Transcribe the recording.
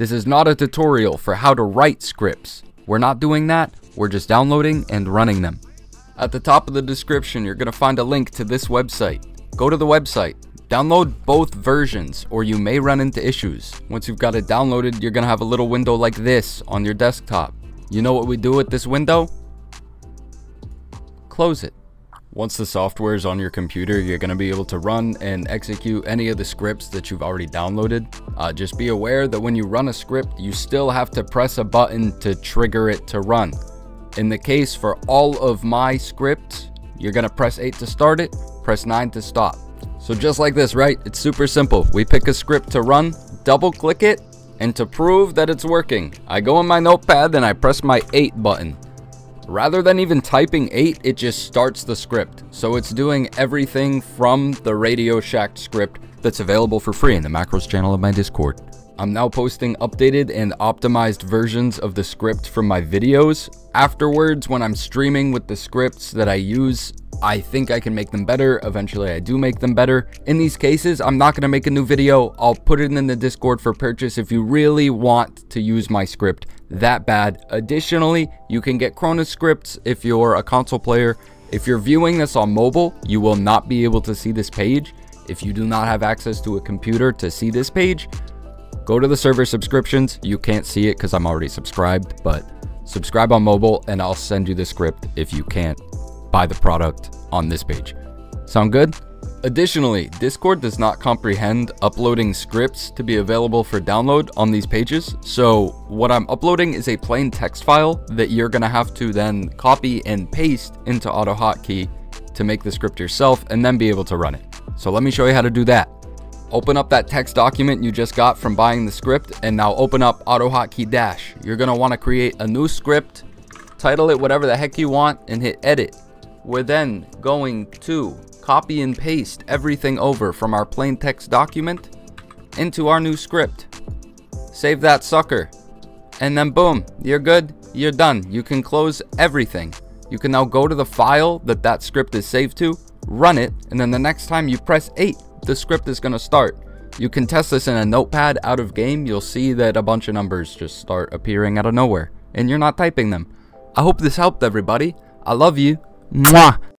This is not a tutorial for how to write scripts. We're not doing that, we're just downloading and running them. At the top of the description, you're going to find a link to this website. Go to the website, download both versions, or you may run into issues. Once you've got it downloaded, you're going to have a little window like this on your desktop. You know what we do with this window? Close it. Once the software is on your computer, you're going to be able to run and execute any of the scripts that you've already downloaded. Just be aware that when you run a script, you still have to press a button to trigger it to run. In the case for all of my scripts, you're going to press 8 to start it, press 9 to stop. So just like this, right? It's super simple. We pick a script to run, double click it, and to prove that it's working, I go in my notepad and I press my 8 button. Rather than even typing 8, it just starts the script. So it's doing everything from the RadioHack script that's available for free in the macros channel of my Discord. I'm now posting updated and optimized versions of the script from my videos. Afterwards, when I'm streaming with the scripts that I use, I think I can make them better. Eventually, I do make them better. In these cases, I'm not going to make a new video. I'll put it in the Discord for purchase if you really want to use my script that bad. Additionally, you can get Cronus scripts if you're a console player. If you're viewing this on mobile, you will not be able to see this page. If you do not have access to a computer to see this page, go to the server subscriptions. You can't see it because I'm already subscribed, but subscribe on mobile and I'll send you the script if you can't buy the product on this page. Sound good? Additionally, Discord does not comprehend uploading scripts to be available for download on these pages. So what I'm uploading is a plain text file that you're going to have to then copy and paste into AutoHotkey to make the script yourself and then be able to run it. So let me show you how to do that. Open up that text document you just got from buying the script and now open up AutoHotkey Dash. You're going to want to create a new script, title it whatever the heck you want, and hit edit. We're then going to copy and paste everything over from our plain text document into our new script. Save that sucker. And then boom, you're good, you're done. You can close everything. You can now go to the file that that script is saved to, run it, and then the next time you press 8, the script is going to start. You can test this in a notepad out of game. You'll see that a bunch of numbers just start appearing out of nowhere, and you're not typing them. I hope this helped, everybody. I love you. Mwah!